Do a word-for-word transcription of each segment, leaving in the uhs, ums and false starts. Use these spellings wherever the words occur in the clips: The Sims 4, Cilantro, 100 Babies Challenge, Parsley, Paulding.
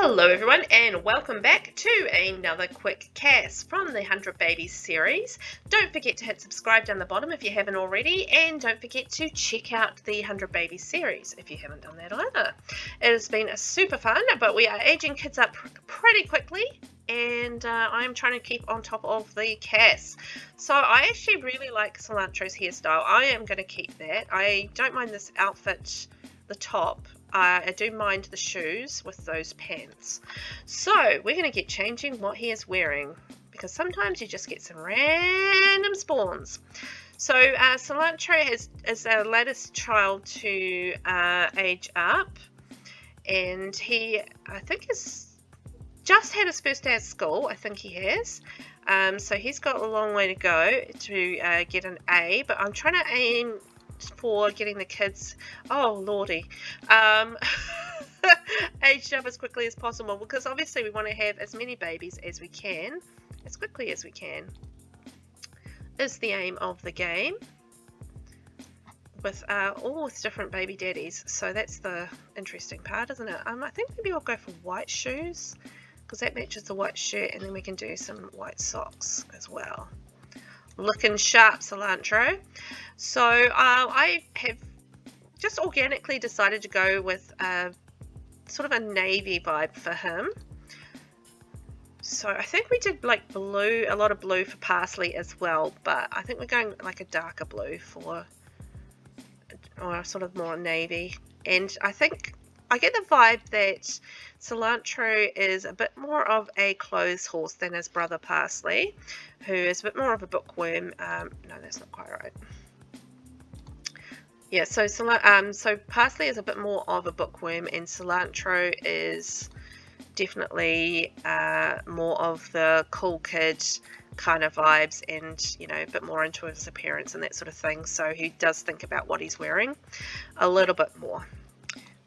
Hello everyone and welcome back to another quick cast from the one hundred Babies series. Don't forget to hit subscribe down the bottom if you haven't already, and don't forget to check out the one hundred Babies series if you haven't done that either. It has been super fun, but we are aging kids up pretty quickly and uh, I'm trying to keep on top of the cast. So I actually really like Cilantro's hairstyle. I am going to keep that. I don't mind this outfit, the top. Uh, I do mind the shoes with those pants. So we're going to get changing what he is wearing, because sometimes you just get some random spawns. So uh, Cilantro has, is our latest child to uh, age up, and he I think has just had his first day at school. I think he has. Um, so he's got a long way to go to uh, get an A, but I'm trying to aim for getting the kids, oh lordy, um, aged up as quickly as possible, because obviously we want to have as many babies as we can, as quickly as we can, is the aim of the game, with uh, all with different baby daddies. So that's the interesting part, isn't it? Um, I think maybe I'll go for white shoes, because that matches the white shirt, and then we can do some white socks as well. Looking sharp, Cilantro. So uh, I have just organically decided to go with a sort of a navy vibe for him. So I think we did like blue, a lot of blue for Parsley as well, but I think we're going like a darker blue for, or sort of more navy. And I think I get the vibe that Cilantro is a bit more of a clothes horse than his brother Parsley, who is a bit more of a bookworm. Um, no, that's not quite right. Yeah, so um, so Parsley is a bit more of a bookworm, and Cilantro is definitely uh, more of the cool kid kind of vibes, and you know, a bit more into his appearance and that sort of thing. So he does think about what he's wearing a little bit more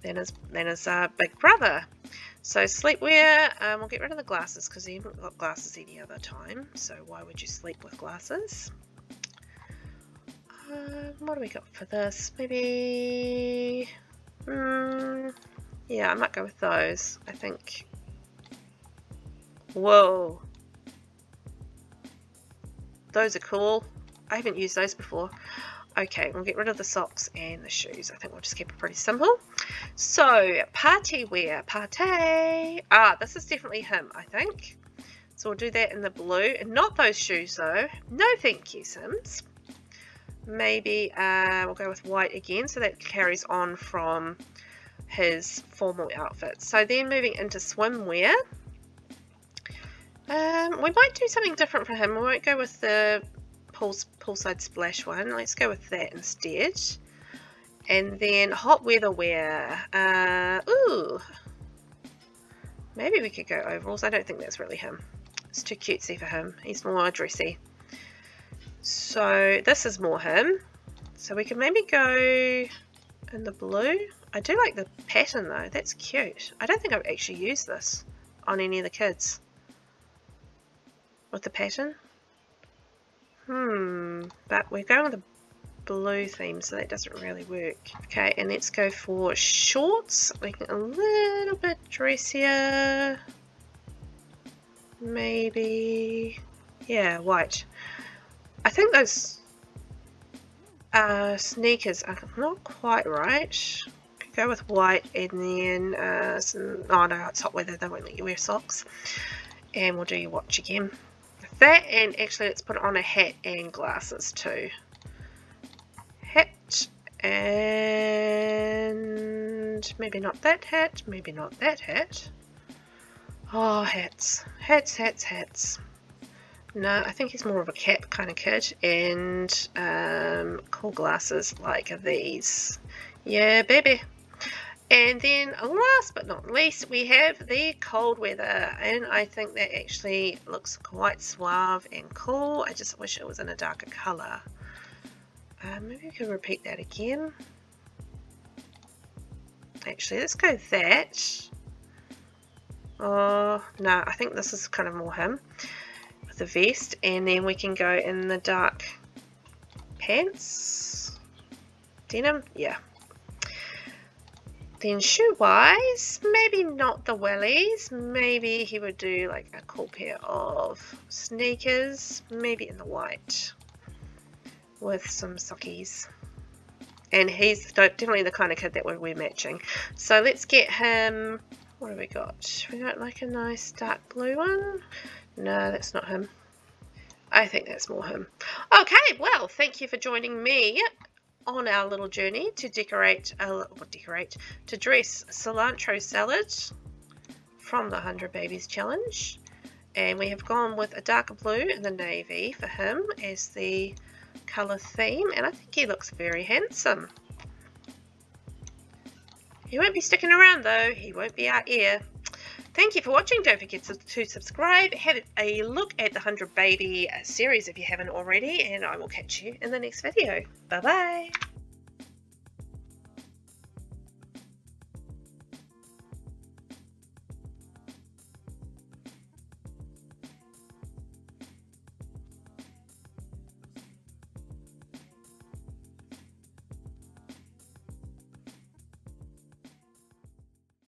than his, than his uh, big brother. So sleepwear, um, we'll get rid of the glasses, because he hasn't got glasses any other time, so why would you sleep with glasses? Uh, what do we got for this? Maybe, um, yeah, I might go with those, I think. Whoa, those are cool. I haven't used those before. Okay, we'll get rid of the socks and the shoes. I think we'll just keep it pretty simple. So, party wear, party. Ah, this is definitely him, I think. So we'll do that in the blue. And not those shoes, though. No thank you, Sims. Maybe uh, we'll go with white again, so that carries on from his formal outfit. So then moving into swimwear. Um, we might do something different for him. We won't go with the poolside splash one. Let's go with that instead. And then hot weather wear. Uh, ooh, maybe we could go overalls. I don't think that's really him. It's too cutesy for him. He's more dressy. So this is more him. So we can maybe go in the blue. I do like the pattern though. That's cute. I don't think I've actually used this on any of the kids with the pattern. Hmm, but we're going with the blue theme, so that doesn't really work. Okay, and let's go for shorts, like a little bit dressier, maybe, yeah, white. I think those uh, sneakers are not quite right. Could go with white, and then, uh, some, oh no, it's hot weather, they won't let you wear socks. And we'll do your watch again. That, and actually let's put on a hat and glasses too. Hat, and maybe not that hat, maybe not that hat. Oh, hats, hats, hats, hats. No, I think he's more of a cap kind of kid, and um, cool glasses like these. Yeah, baby. And then last but not least, we have the cold weather, and I think that actually looks quite suave and cool. I just wish it was in a darker colour. Uh, maybe we can repeat that again. Actually, let's go that. Oh, no, I think this is kind of more him with the vest, and then we can go in the dark pants. Denim, yeah. something shoe-wise. Maybe not the wellies. Maybe he would do like a cool pair of sneakers, maybe in the white with some sockies. And he's definitely the kind of kid that would wear matching. So let's get him. What have we got? We got like a nice dark blue one. No, that's not him. I think that's more him. Okay, well, thank you for joining me on our little journey to decorate, uh, or decorate, to dress cilantro salad from the one hundred Babies Challenge. And we have gone with a darker blue and the navy for him as the colour theme. And I think he looks very handsome. He won't be sticking around though, he won't be our heir. Thank you for watching, don't forget to subscribe, have a look at the one hundred Baby series if you haven't already, and I will catch you in the next video. Bye bye!